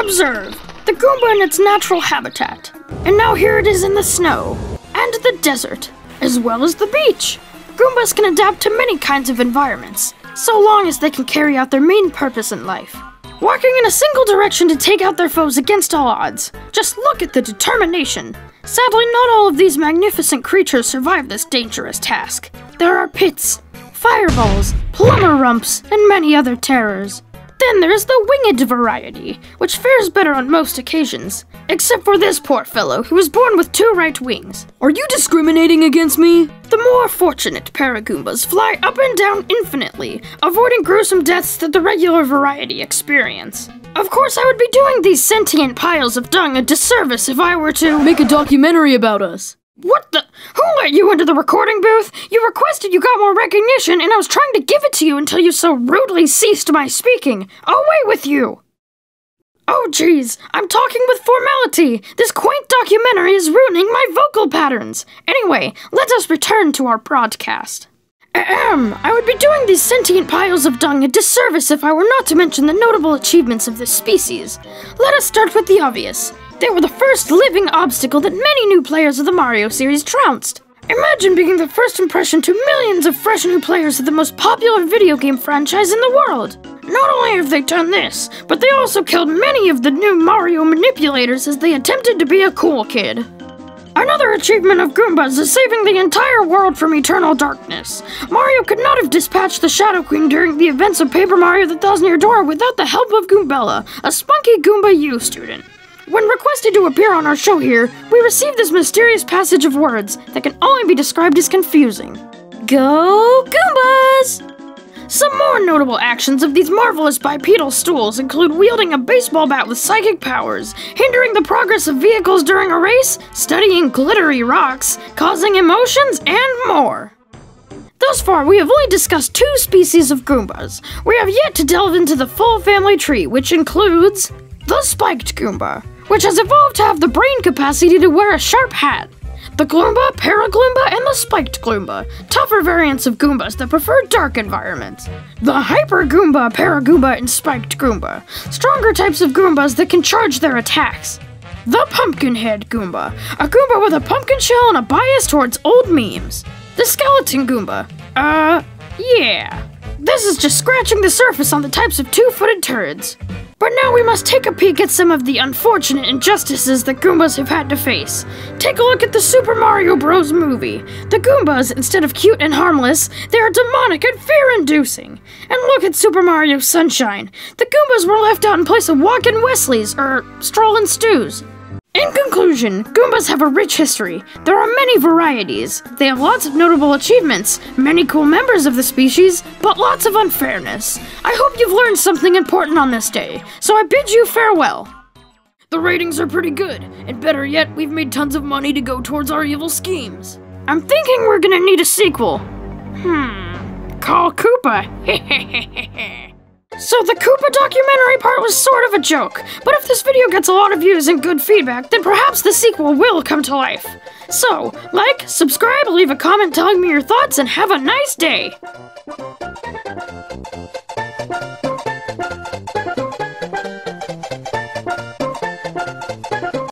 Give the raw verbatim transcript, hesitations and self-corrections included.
Observe the Goomba in its natural habitat, and now here it is in the snow, and the desert, as well as the beach. Goombas can adapt to many kinds of environments, so long as they can carry out their main purpose in life. Walking in a single direction to take out their foes against all odds. Just look at the determination. Sadly, not all of these magnificent creatures survive this dangerous task. There are pits, fireballs, plumber rumps, and many other terrors. Then there is the winged variety, which fares better on most occasions. Except for this poor fellow, who was born with two right wings. Are you discriminating against me? The more fortunate Paragoombas fly up and down infinitely, avoiding gruesome deaths that the regular variety experience. Of course, I would be doing these sentient piles of dung a disservice if I were to make a documentary about us. What the? Who let you into the recording booth? You requested you got more recognition, and I was trying to give it to you until you so rudely ceased my speaking. Away with you! Oh jeez, I'm talking with formality! This quaint documentary is ruining my vocal patterns! Anyway, let us return to our broadcast. Ahem, I would be doing these sentient piles of dung a disservice if I were not to mention the notable achievements of this species. Let us start with the obvious. They were the first living obstacle that many new players of the Mario series trounced. Imagine being the first impression to millions of fresh new players of the most popular video game franchise in the world. Not only have they done this, but they also killed many of the new Mario manipulators as they attempted to be a cool kid. Another achievement of Goombas is saving the entire world from eternal darkness. Mario could not have dispatched the Shadow Queen during the events of Paper Mario the Thousand Year Door without the help of Goombella, a spunky Goomba U student. When requested to appear on our show here, we received this mysterious passage of words that can only be described as confusing. Go Goombas! Some more notable actions of these marvelous bipedal stools include wielding a baseball bat with psychic powers, hindering the progress of vehicles during a race, studying glittery rocks, causing emotions, and more. Thus far, we have only discussed two species of Goombas. We have yet to delve into the full family tree, which includes the Spiked Goomba, which has evolved to have the brain capacity to wear a sharp hat. The Gloomba, Paragloomba, and the Spiked Gloomba, tougher variants of Goombas that prefer dark environments. The Hyper Goomba, Paragloomba, and Spiked Goomba, stronger types of Goombas that can charge their attacks. The Pumpkinhead Goomba, a Goomba with a pumpkin shell and a bias towards old memes. The Skeleton Goomba, uh, yeah. This is just scratching the surface on the types of two-footed turds. But now we must take a peek at some of the unfortunate injustices that Goombas have had to face. Take a look at the Super Mario Bros. Movie. The Goombas, instead of cute and harmless, they are demonic and fear-inducing. And look at Super Mario Sunshine. The Goombas were left out in place of Walkin' Wesleys, or Strollin' Stews. In conclusion, Goombas have a rich history. There are many varieties. They have lots of notable achievements, many cool members of the species, but lots of unfairness. I hope you've learned something important on this day, so I bid you farewell. The ratings are pretty good, and better yet, we've made tons of money to go towards our evil schemes. I'm thinking we're gonna need a sequel. Hmm, call Koopa. So the Koopa documentary part was sort of a joke, but if this video gets a lot of views and good feedback, then perhaps the sequel will come to life. So, like, subscribe, leave a comment telling me your thoughts, and have a nice day!